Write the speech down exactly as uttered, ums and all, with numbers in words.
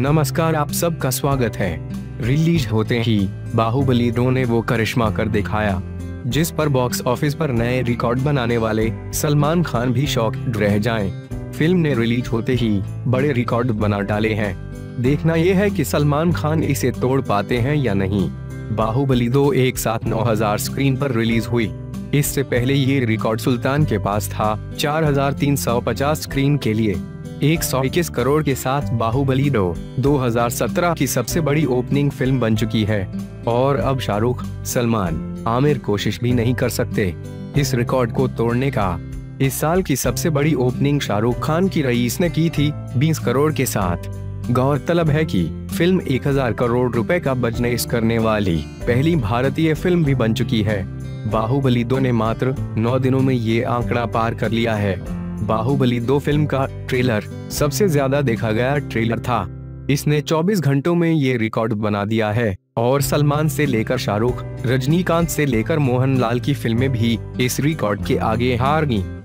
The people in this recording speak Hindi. नमस्कार, आप सबका स्वागत है। रिलीज होते ही बाहुबली दो ने वो करिश्मा कर दिखाया जिस पर बॉक्स ऑफिस पर नए रिकॉर्ड बनाने वाले सलमान खान भी शॉक्ड रह जाएं। फिल्म ने रिलीज होते ही बड़े रिकॉर्ड बना डाले हैं। देखना यह है कि सलमान खान इसे तोड़ पाते हैं या नहीं। बाहुबली दो एक साथ नौ हजार स्क्रीन पर रिलीज हुई। इससे पहले ये रिकॉर्ड सुल्तान के पास था, चार हजार तीन सौ पचास स्क्रीन के लिए। एक सौ इक्कीस करोड़ के साथ बाहुबली दो दो हजार सत्रह की सबसे बड़ी ओपनिंग फिल्म बन चुकी है और अब शाहरुख, सलमान, आमिर कोशिश भी नहीं कर सकते इस रिकॉर्ड को तोड़ने का। इस साल की सबसे बड़ी ओपनिंग शाहरुख खान की रईस ने की थी बीस करोड़ के साथ। गौरतलब है कि फिल्म एक हजार करोड़ रुपए का बिजनेस करने वाली पहली भारतीय फिल्म भी बन चुकी है। बाहुबली दो ने मात्र नौ दिनों में ये आंकड़ा पार कर लिया है। बाहुबली दो फिल्म का ट्रेलर सबसे ज्यादा देखा गया ट्रेलर था। इसने चौबीस घंटों में ये रिकॉर्ड बना दिया है और सलमान से लेकर शाहरुख, रजनीकांत से लेकर मोहनलाल की फिल्में भी इस रिकॉर्ड के आगे हार गईं।